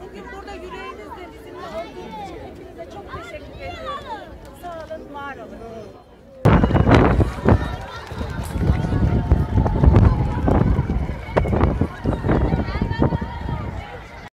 Bugün burada yüreğinizle bizimle olduğunuz için hepinize çok teşekkür ediyorum.